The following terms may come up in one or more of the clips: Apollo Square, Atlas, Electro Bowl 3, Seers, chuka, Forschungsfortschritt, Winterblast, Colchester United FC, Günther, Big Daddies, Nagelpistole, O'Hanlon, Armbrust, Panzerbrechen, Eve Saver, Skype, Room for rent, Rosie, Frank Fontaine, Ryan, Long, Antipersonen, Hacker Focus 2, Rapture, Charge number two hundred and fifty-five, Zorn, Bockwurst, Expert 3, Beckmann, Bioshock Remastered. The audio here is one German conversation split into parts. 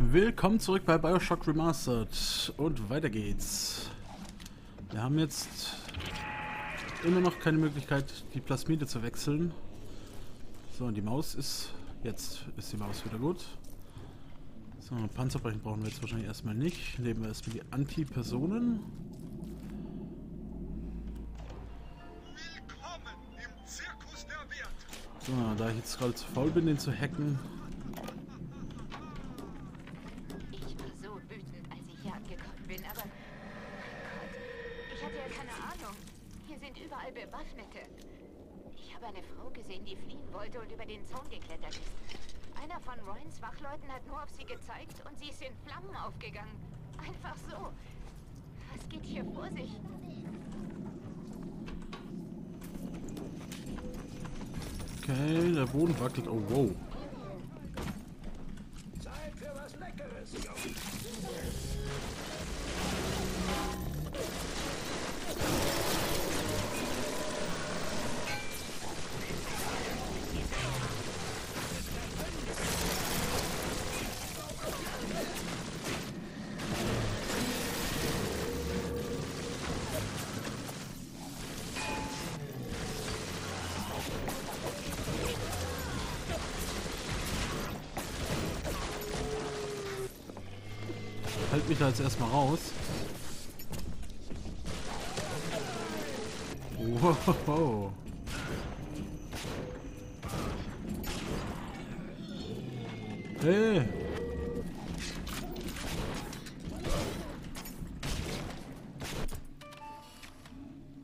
Willkommen zurück bei Bioshock Remastered und weiter geht's. Wir haben jetzt immer noch keine Möglichkeit, die Plasmide zu wechseln. So, und die Maus ist... Jetzt ist die Maus wieder gut. So, Panzerbrechen brauchen wir jetzt wahrscheinlich erstmal nicht. Nehmen wir erstmal die Antipersonen. So, da ich jetzt gerade zu faul bin, den zu hacken. Ich war so wütend, als ich hier angekommen bin, aber... Gott, ich hatte ja keine Ahnung. Hier sind überall Bewaffnete. Ich habe eine Frau gesehen, die fliehen wollte und über den Zaun geklettert ist. Einer von Ryans Wachleuten hat nur auf sie gezeigt und sie ist in Flammen aufgegangen. Einfach so. Was geht hier vor sich? Okay, der Boden wackelt. Oh, wow. Zeit für was Leckeres. Halt mich da jetzt erstmal raus. Wow. Hey. Ich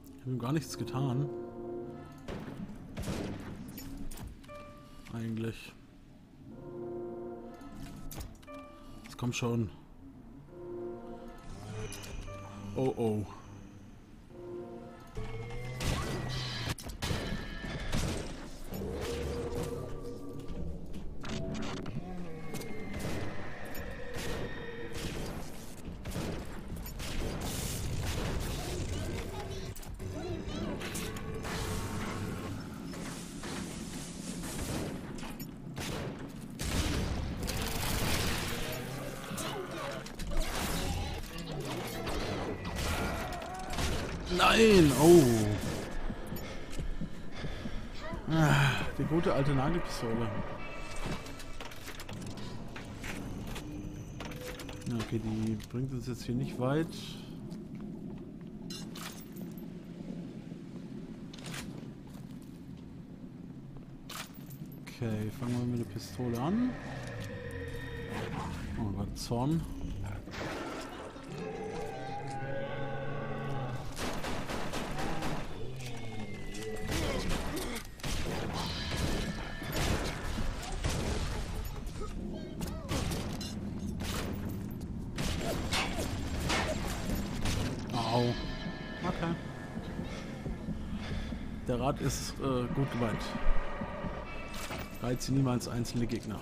habe ihm gar nichts getan. Eigentlich. Jetzt komm schon. Oh oh. Nein! Oh! Ah, die gute alte Nagelpistole. Okay, die bringt uns jetzt hier nicht weit. Okay, fangen wir mit der Pistole an. Oh Gott, Zorn. Okay. Der Rat ist gut gemeint. Reize niemals einzelne Gegner.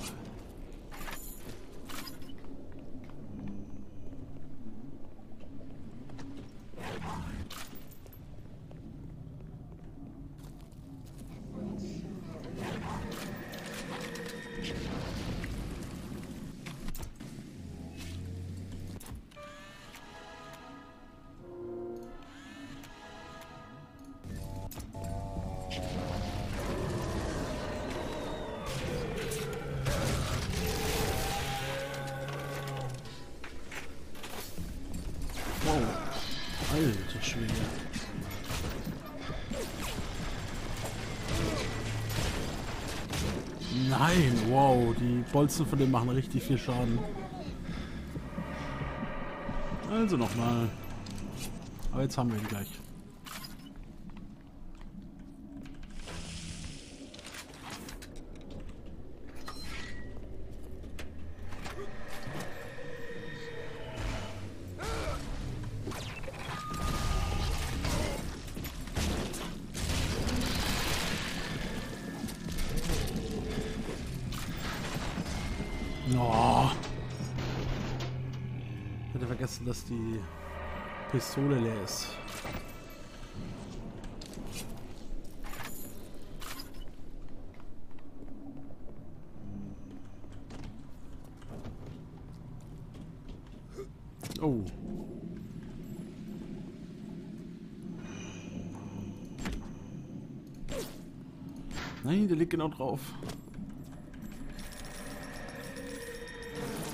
Alter Schwede. Nein, wow, die Bolzen von dem machen richtig viel Schaden. Also nochmal. Aber jetzt haben wir ihn gleich. Ich hatte vergessen, dass die Pistole leer ist. Oh. Nein, der liegt genau drauf.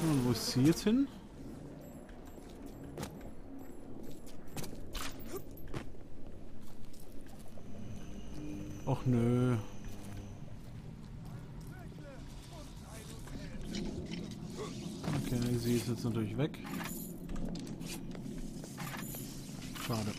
Und wo ist sie jetzt hin? Och nö. Okay, sie ist jetzt natürlich weg. Schade.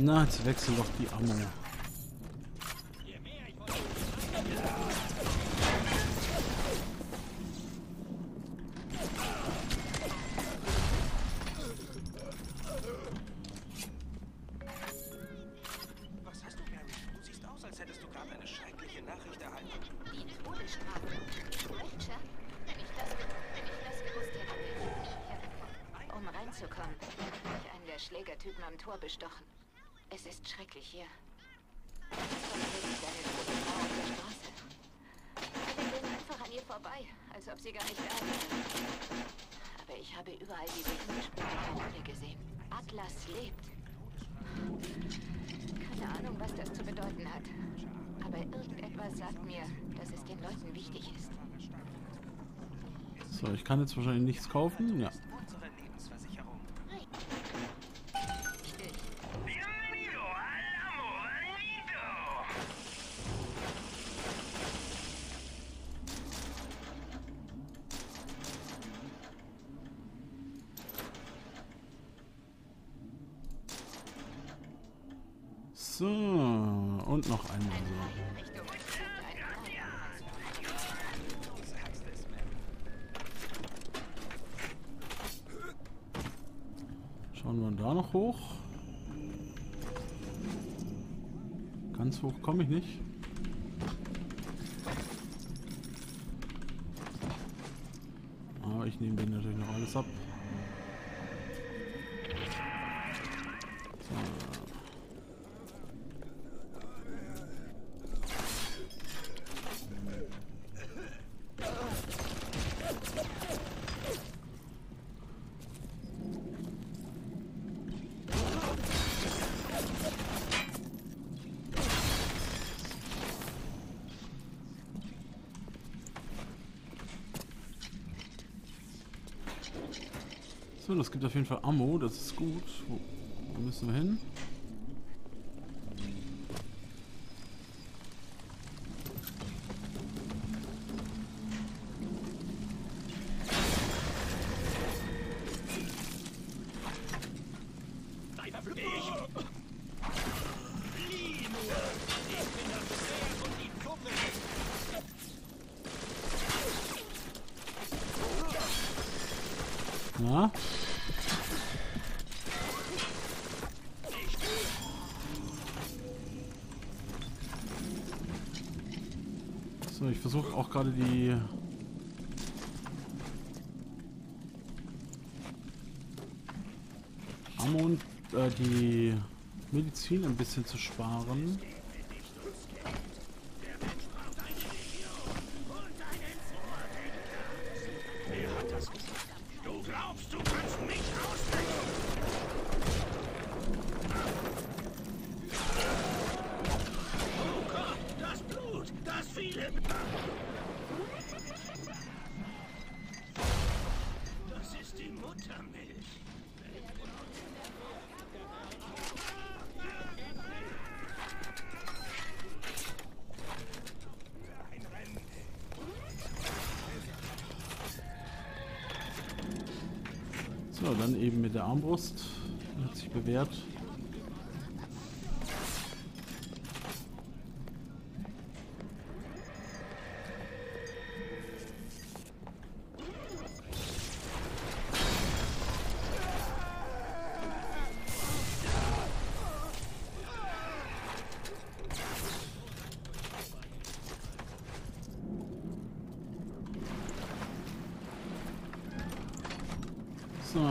Na, jetzt wechsel doch die Ammo. Was hast du, Mary? Du siehst aus, als hättest du gerade eine schreckliche Nachricht erhalten. Die Todesstrafe. Rapture? Wenn ich das gewusst hätte, wäre ich nicht hergekommen. Um reinzukommen, habe ich einen der Schlägertypen am Tor bestochen. Es ist schrecklich hier. Deine tote Frau auf der Straße. Wir gehen einfach an ihr vorbei, als ob sie gar nicht da wäre. Aber ich habe überall diese hingespülten Kanone gesehen. Atlas lebt. Keine Ahnung, was das zu bedeuten hat. Aber irgendetwas sagt mir, dass es den Leuten wichtig ist. So, ich kann jetzt wahrscheinlich nichts kaufen. Ja. So, und noch einmal so. Schauen wir da noch hoch. Ganz hoch komme ich nicht. Aber ich nehme den natürlich noch alles ab. So, das gibt auf jeden Fall Ammo, das ist gut. Wo müssen wir hin? Na? So, ich versuche auch gerade die Ammo und die Medizin ein bisschen zu sparen. So, dann eben mit der Armbrust. Hat sich bewährt. So,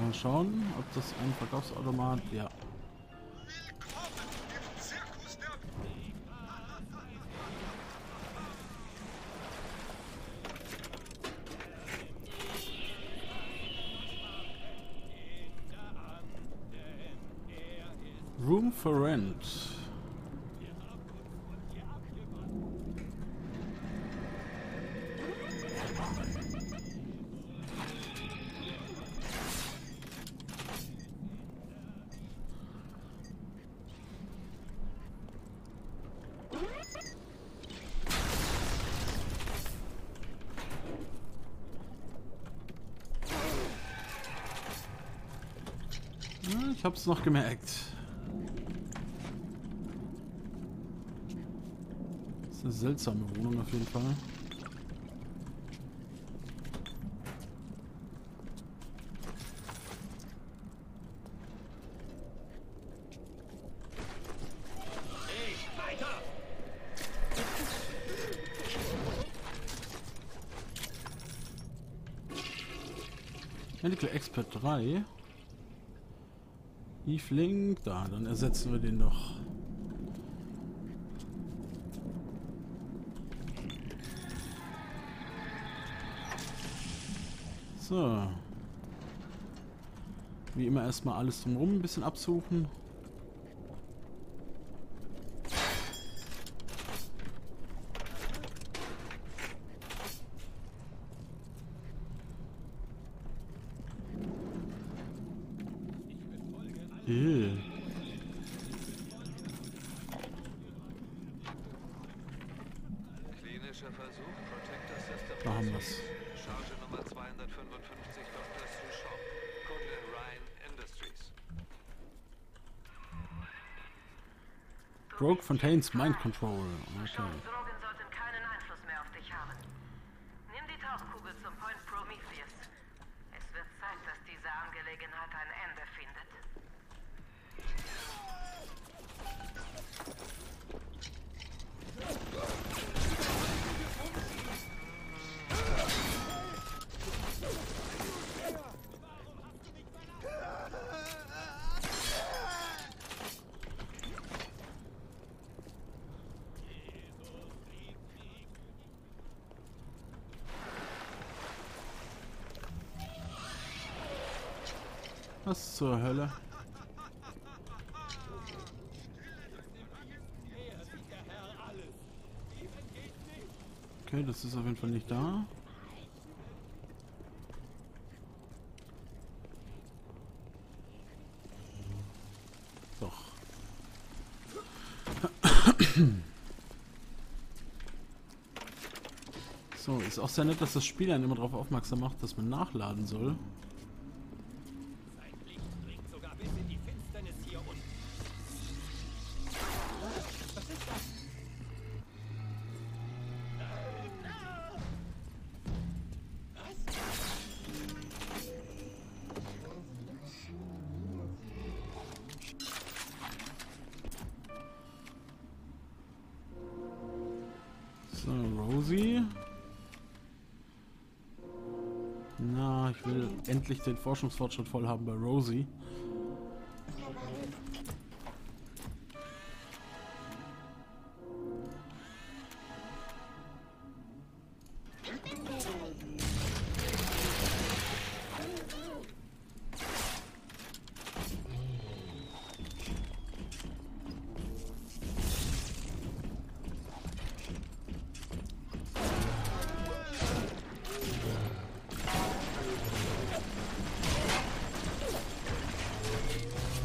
mal schauen, ob das ein Verkaufsautomat... Ja. Room for rent. Ich hab's noch gemerkt. Das ist eine seltsame Wohnung auf jeden Fall. Expert 3. Liefling, da, dann ersetzen wir den doch. So. Wie immer erstmal alles drumherum ein bisschen absuchen. Machen wir es. Charge number 255, Dr. Sushop, Kunde Ryan Industries. Brock Fontaines Mind Control. Okay. Drogen sollten keinen Einfluss mehr auf dich haben. Nimm die Tauchkugel zum Point Prometheus. Es wird Zeit, dass diese Angelegenheit ein Ende findet. Was zur Hölle? Okay, das ist auf jeden Fall nicht da. Doch. So, ist auch sehr nett, dass das Spiel einen immer darauf aufmerksam macht, dass man nachladen soll. So, Rosie. Na, ich will endlich den Forschungsfortschritt voll haben bei Rosie.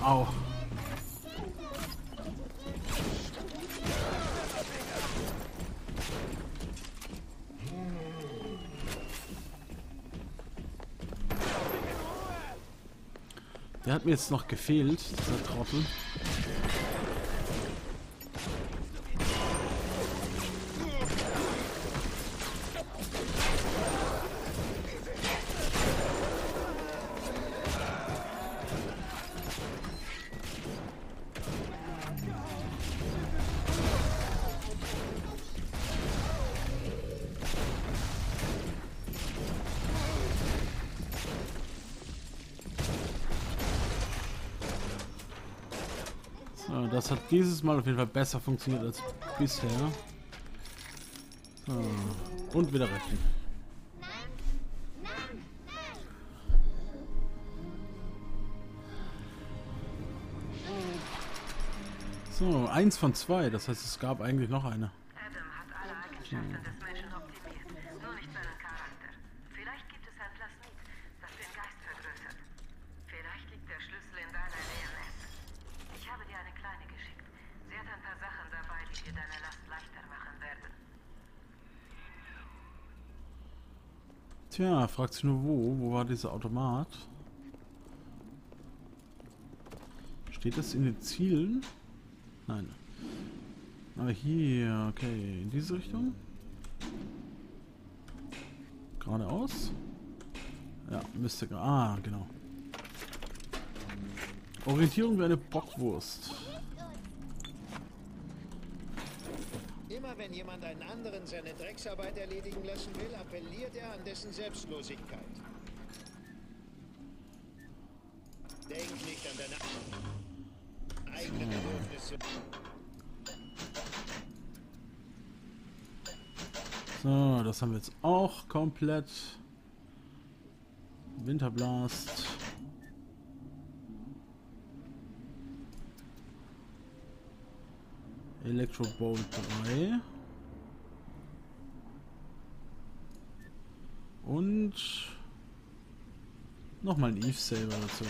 Au. Der hat mir jetzt noch gefehlt, dieser Trottel. So, das hat dieses Mal auf jeden Fall besser funktioniert als bisher. So, und wieder rechnen. So, 1 von 2, das heißt, es gab eigentlich noch eine. So. Tja, fragt sich nur wo. Wo war dieser Automat? Steht das in den Zielen? Nein. Ah, hier, okay. In diese Richtung? Geradeaus? Ja, müsste gerade... Ah, genau. Orientierung wie eine Bockwurst. Wenn jemand einen anderen seine Drecksarbeit erledigen lassen will, appelliert er an dessen Selbstlosigkeit. Denk nicht an deine eigenen Bedürfnisse. So, das haben wir jetzt auch komplett. Winterblast. Electro Bowl 3. Und nochmal ein Eve Saver dazu.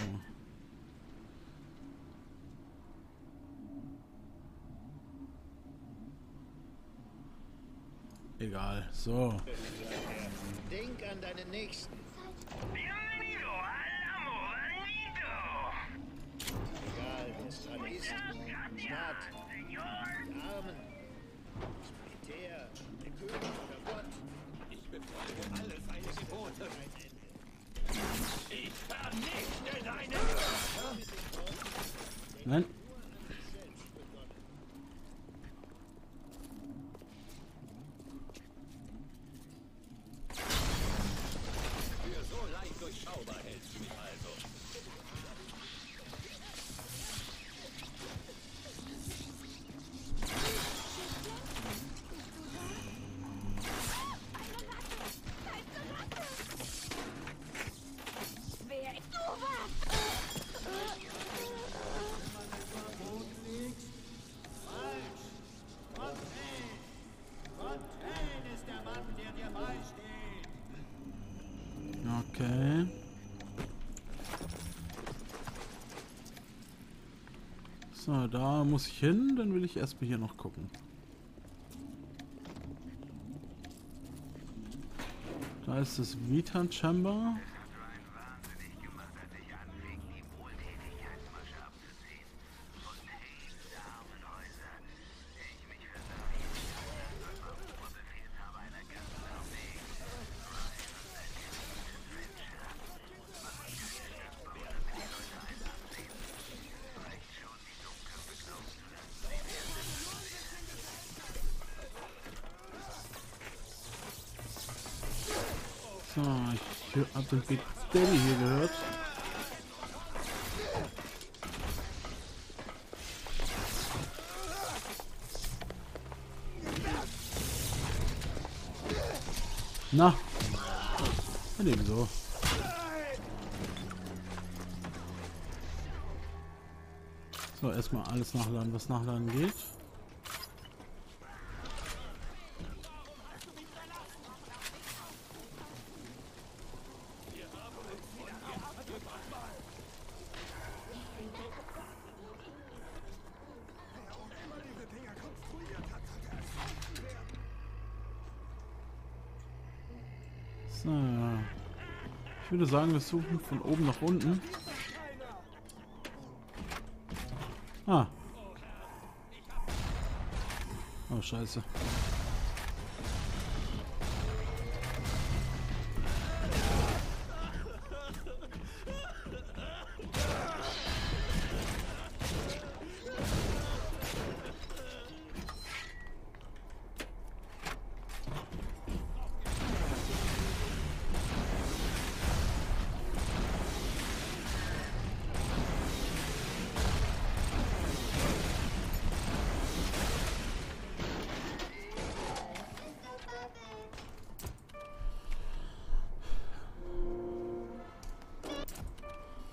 Egal, so. Denk an deinen Nächsten. Bienvenido al amor bonito. Egal, wer es dran ist. Ich befolge alle seine Gebote. Ich vernichte deine Wörter. Nein. Für so leicht durchschaubar hältst du mich also. Okay. So, da muss ich hin. Dann will ich erstmal hier noch gucken. Da ist das Vita-Chamber. Ich hab den Big Daddy hier gehört. Na, dann eben so. So, erstmal alles nachladen, was nachladen geht. So. Ich würde sagen, wir suchen von oben nach unten. Ah. Oh, scheiße.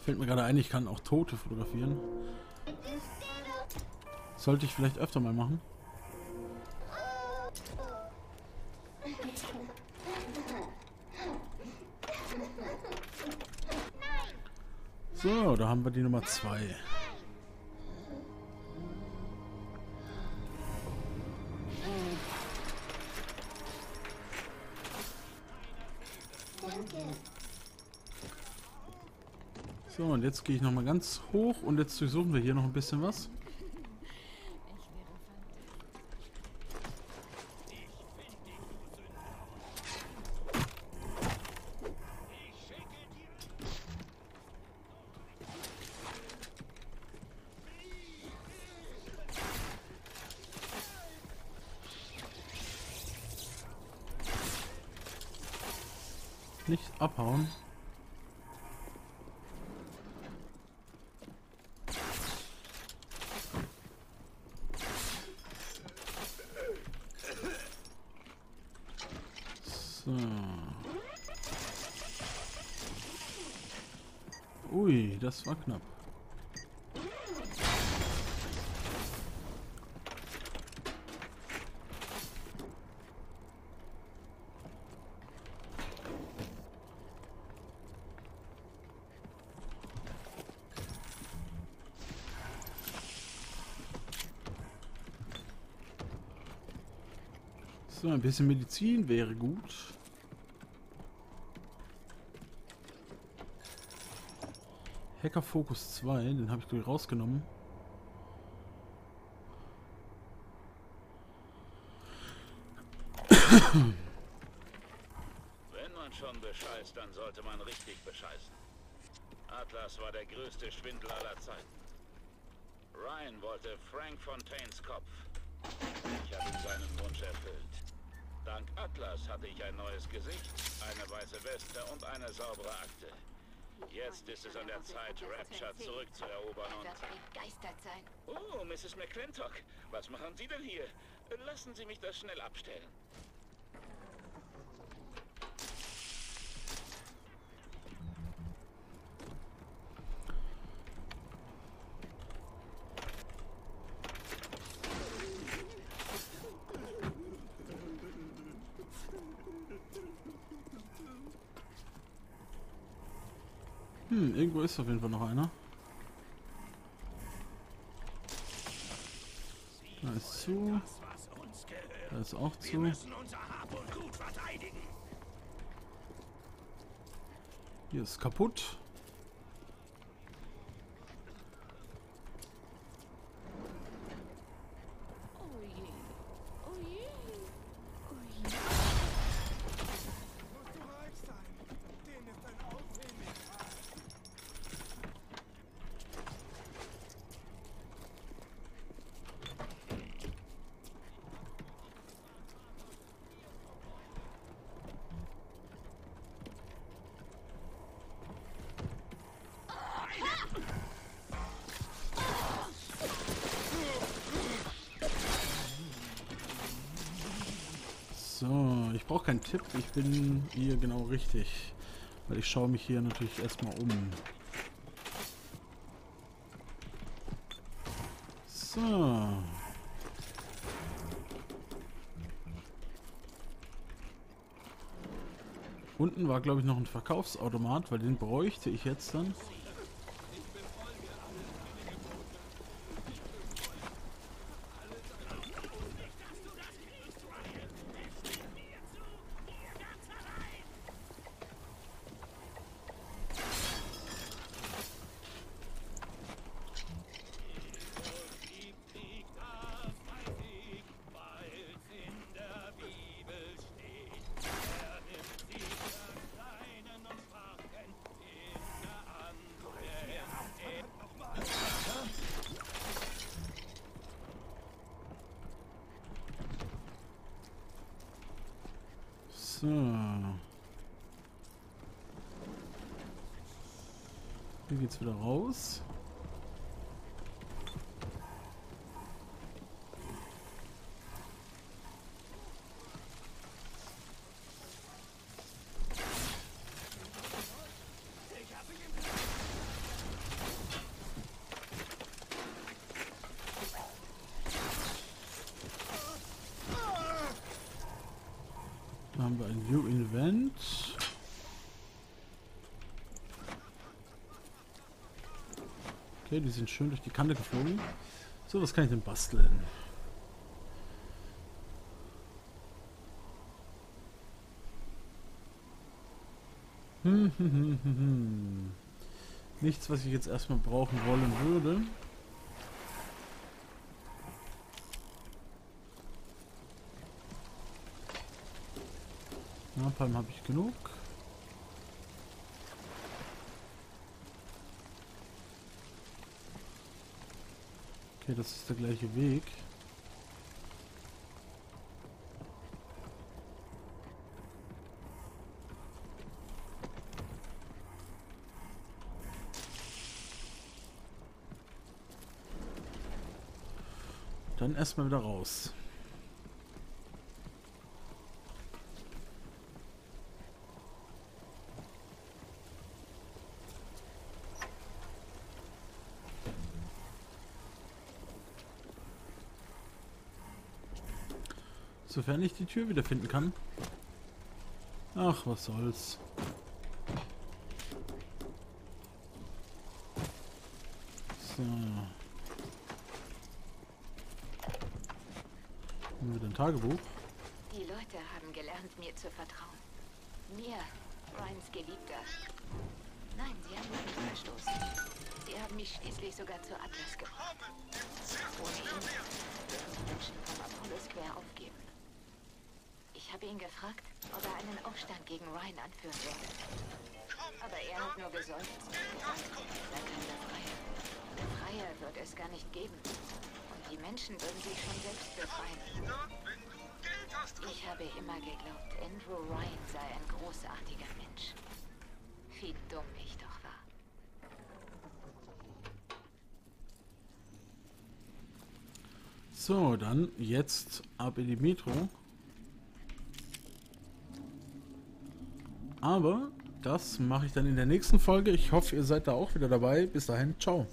Fällt mir gerade ein, ich kann auch Tote fotografieren. Sollte ich vielleicht öfter mal machen. So, da haben wir die Nummer 2. So, und jetzt gehe ich nochmal ganz hoch und jetzt durchsuchen wir hier noch ein bisschen was. Nicht abhauen. So. Ui, das war knapp. So, ein bisschen Medizin wäre gut. Hacker Focus 2, den habe ich gleich rausgenommen. Wenn man schon bescheißt, dann sollte man richtig bescheißen. Atlas war der größte Schwindel aller Zeiten. Ryan wollte Frank Fontaines Kopf. Ich habe seinen Wunsch erfüllt. Dank Atlas hatte ich ein neues Gesicht, eine weiße Weste und eine saubere Akte. Jetzt ist es an der Zeit, Rapture zurückzuerobern und... Das wird begeistert sein. Oh, Mrs. McClintock, was machen Sie denn hier? Lassen Sie mich das schnell abstellen. Irgendwo ist auf jeden Fall noch einer. Da ist zu. Da ist auch zu. Hier ist kaputt. So, ich brauche keinen Tipp, ich bin hier genau richtig, weil ich schaue mich hier natürlich erstmal um. So. Unten war, glaube ich, noch ein Verkaufsautomat, weil den bräuchte ich jetzt dann. So. Hier geht's wieder raus. Okay, die sind schön durch die Kante geflogen. So, was kann ich denn basteln? Nichts, was ich jetzt erstmal brauchen wollen würde. Napalm habe ich genug. Okay, das ist der gleiche Weg. Dann erstmal wieder raus. Sofern ich die Tür wiederfinden kann. Ach, was soll's. So. Nehmen wir den Tagebuch. Die Leute haben gelernt, mir zu vertrauen. Mir, Ryans Geliebter. Nein, sie haben mich nicht verstoßen. Sie haben mich schließlich sogar zu Atlas gebracht. Ohne ihn würden die Menschen vom Apollo Square aufgeben. Ich habe ihn gefragt, ob er einen Aufstand gegen Ryan anführen würde. Aber er hat nur geseufzt und gesagt, da kam der Freier. Der Freier wird es gar nicht geben. Und die Menschen würden sich schon selbst befreien. Ich habe immer geglaubt, Andrew Ryan sei ein großartiger Mensch. Wie dumm ich doch war. So, dann jetzt ab in die Metro. Aber das mache ich dann in der nächsten Folge. Ich hoffe, ihr seid da auch wieder dabei. Bis dahin, ciao.